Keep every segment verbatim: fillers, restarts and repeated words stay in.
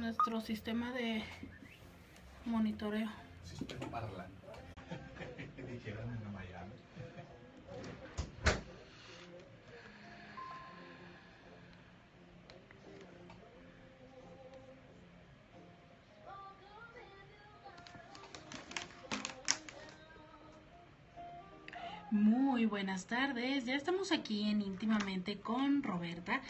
nuestro sistema de monitoreo. Sistema parlante. Dijeron en Miami. Muy buenas tardes, ya estamos aquí en Íntimamente con Robertha.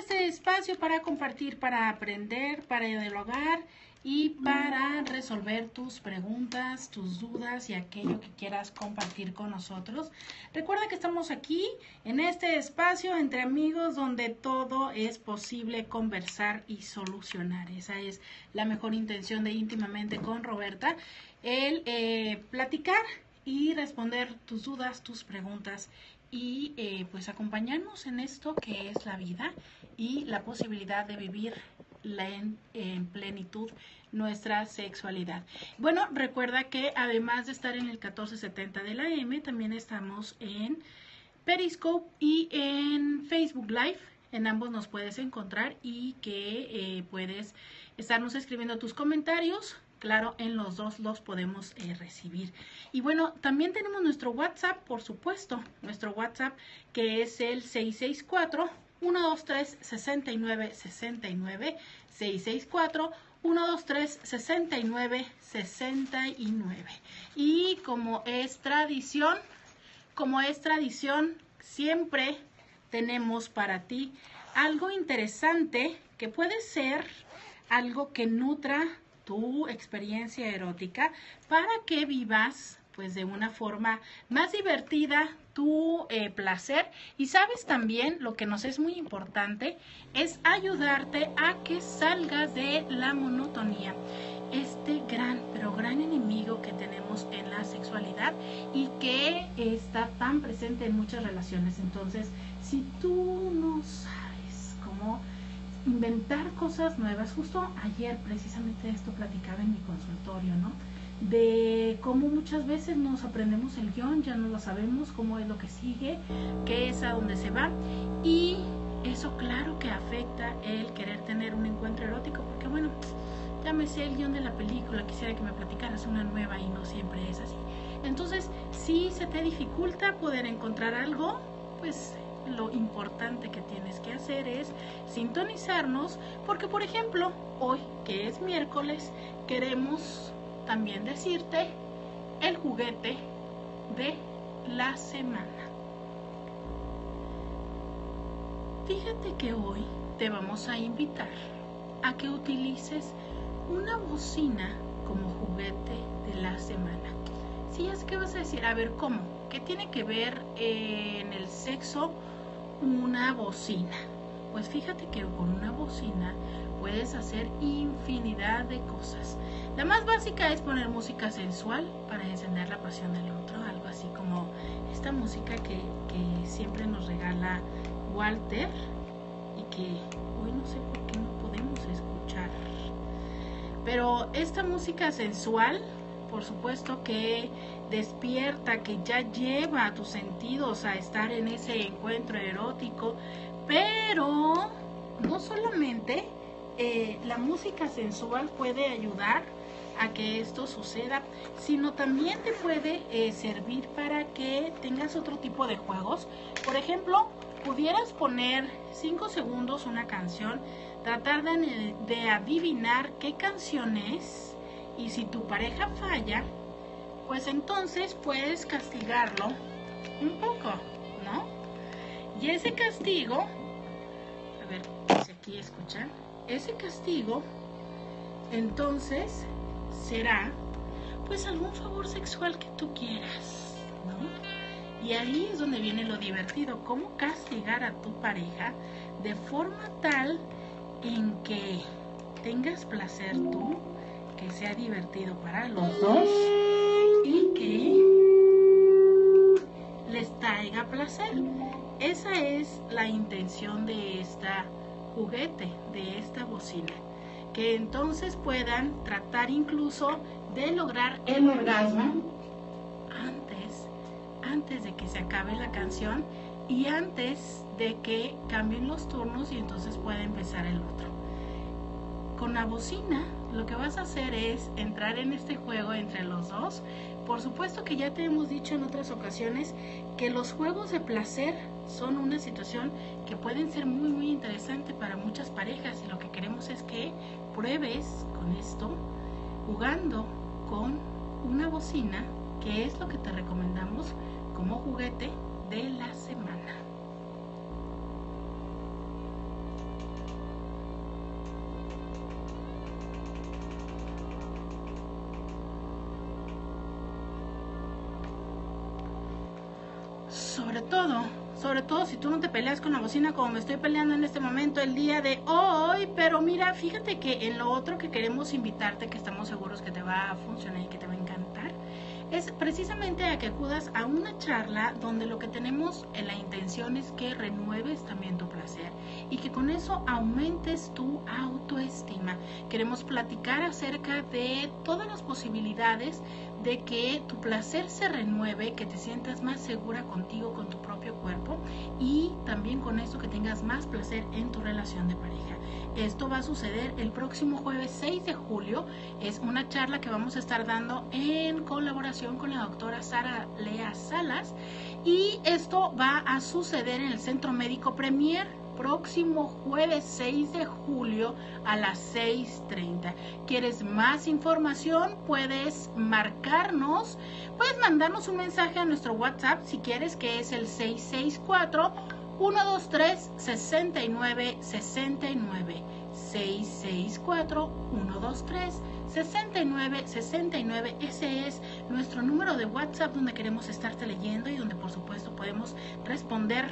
Este espacio para compartir, para aprender, para dialogar y para resolver tus preguntas, tus dudas y aquello que quieras compartir con nosotros. Recuerda que estamos aquí en este espacio entre amigos donde todo es posible conversar y solucionar. Esa es la mejor intención de Íntimamente con Robertha, el eh, platicar y responder tus dudas, tus preguntas y eh, pues acompañarnos en esto que es la vida y la posibilidad de vivir la en, en plenitud nuestra sexualidad. Bueno, recuerda que además de estar en el catorce setenta de la A M, también estamos en Periscope y en Facebook Live. En ambos nos puedes encontrar y que eh, puedes estarnos escribiendo tus comentarios. Claro, en los dos los podemos eh, recibir. Y bueno, también tenemos nuestro WhatsApp, por supuesto. Nuestro WhatsApp que es el seis seis cuatro, uno dos tres, seis nueve seis nueve. seis seis cuatro, uno dos tres, seis nueve seis nueve. Y como es tradición, como es tradición, siempre tenemos para ti algo interesante que puede ser algo que nutra tu experiencia erótica para que vivas pues de una forma más divertida tu eh, placer. Y sabes, también lo que nos es muy importante es ayudarte a que salgas de la monotonía, este gran pero gran enemigo que tenemos en la sexualidad y que está tan presente en muchas relaciones. Entonces, si tú no sabes cómo inventar cosas nuevas, justo ayer precisamente esto platicaba en mi consultorio, ¿no? De cómo muchas veces nos aprendemos el guión, ya no lo sabemos, cómo es lo que sigue, qué es, a dónde se va, y eso claro que afecta el querer tener un encuentro erótico, porque bueno, ya me sé el guión de la película, quisiera que me platicaras una nueva y no siempre es así. Entonces, si se te dificulta poder encontrar algo, pues lo importante que tienes que hacer es sintonizarnos, porque por ejemplo hoy que es miércoles queremos también decirte el juguete de la semana. Fíjate que hoy te vamos a invitar a que utilices una bocina como juguete de la semana. Si es que vas a decir, a ver, ¿cómo? ¿Qué tiene que ver eh, en el sexo una bocina? Pues fíjate que con una bocina puedes hacer infinidad de cosas. La más básica es poner música sensual para encender la pasión del otro, algo así como esta música que, que siempre nos regala Walter y que hoy no sé por qué no podemos escuchar. Pero esta música sensual, por supuesto, que despierta, que ya lleva a tus sentidos a estar en ese encuentro erótico. Pero no solamente eh, la música sensual puede ayudar a que esto suceda, sino también te puede eh, servir para que tengas otro tipo de juegos. Por ejemplo, pudieras poner cinco segundos una canción, tratar de, de adivinar qué canción es, y si tu pareja falla, pues entonces puedes castigarlo un poco, ¿no? Y ese castigo, a ver si aquí escuchan, ese castigo entonces será pues algún favor sexual que tú quieras, ¿no? Y ahí es donde viene lo divertido, cómo castigar a tu pareja de forma tal en que tengas placer tú, que sea divertido para los dos y que les traiga placer. Esa es la intención de esta juguete, de esta bocina, que entonces puedan tratar incluso de lograr el orgasmo antes, antes de que se acabe la canción y antes de que cambien los turnos y entonces pueda empezar el otro. con la bocina lo que vas a hacer es entrar en este juego entre los dos. Por supuesto que ya te hemos dicho en otras ocasiones que los juegos de placer son una situación que pueden ser muy muy interesante para muchas parejas, y lo que queremos es que pruebes con esto jugando con una bocina, que es lo que te recomendamos como juguete de la semana. Sobre todo, sobre todo si tú no te peleas con la bocina como me estoy peleando en este momento el día de hoy. Pero mira, fíjate que en lo otro que queremos invitarte, que estamos seguros que te va a funcionar y que te va a encantar, es precisamente a que acudas a una charla donde lo que tenemos en la intención es que renueves también tu placer y que con eso aumentes tu autoestima. Queremos platicar acerca de todas las posibilidades de que tu placer se renueve, que te sientas más segura contigo, con tu propio cuerpo, y también con esto que tengas más placer en tu relación de pareja. Esto va a suceder el próximo jueves seis de julio. Es una charla que vamos a estar dando en colaboración con la doctora Sara Lea Salas, y esto va a suceder en el Centro Médico Premier próximo jueves seis de julio a las seis treinta. ¿Quieres más información? Puedes marcarnos, puedes mandarnos un mensaje a nuestro WhatsApp si quieres, que es el seis seis cuatro, uno dos tres, seis nueve seis nueve. seis seis cuatro, uno dos tres, seis nueve seis nueve. Ese es nuestro número de WhatsApp donde queremos estarte leyendo y donde por supuesto podemos responder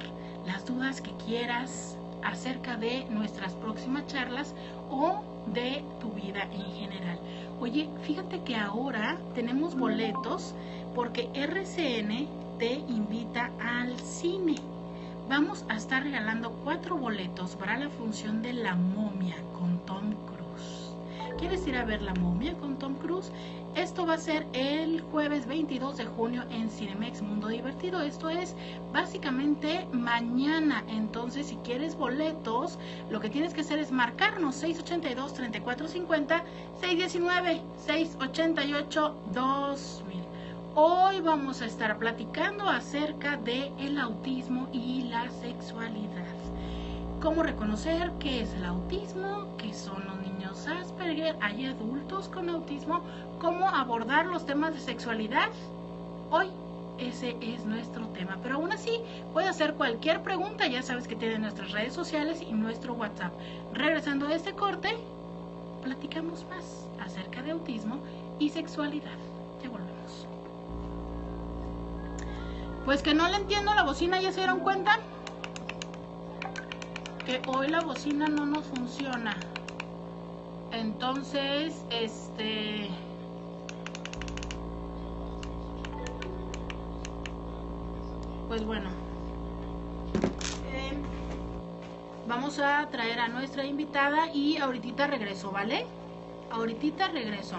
las dudas que quieras acerca de nuestras próximas charlas o de tu vida en general. Oye, fíjate que ahora tenemos boletos porque R C N te invita al cine. Vamos a estar regalando cuatro boletos para la función de La Momia con Tom Cruise. ¿Quieres ir a ver La Momia con Tom Cruise? Esto va a ser el jueves veintidós de junio en Cinemex Mundo Divertido. Esto es básicamente mañana. Entonces, si quieres boletos, lo que tienes que hacer es marcarnos seis ochenta y dos, treinta y cuatro cincuenta, seis diecinueve, seis ochenta y ocho, dos mil. Hoy vamos a estar platicando acerca del autismo y la sexualidad. Cómo reconocer qué es el autismo, qué son los niños Asperger, hay adultos con autismo, cómo abordar los temas de sexualidad. Hoy ese es nuestro tema, pero aún así puedes hacer cualquier pregunta. Ya sabes que tienen nuestras redes sociales y nuestro WhatsApp. Regresando a este corte, platicamos más acerca de autismo y sexualidad. Ya volvemos. Pues que no le entiendo la bocina, ¿ya se dieron cuenta? Que hoy la bocina no nos funciona. Entonces, este... pues bueno. Eh, vamos a traer a nuestra invitada y ahorita regreso, ¿vale? Ahorita regreso.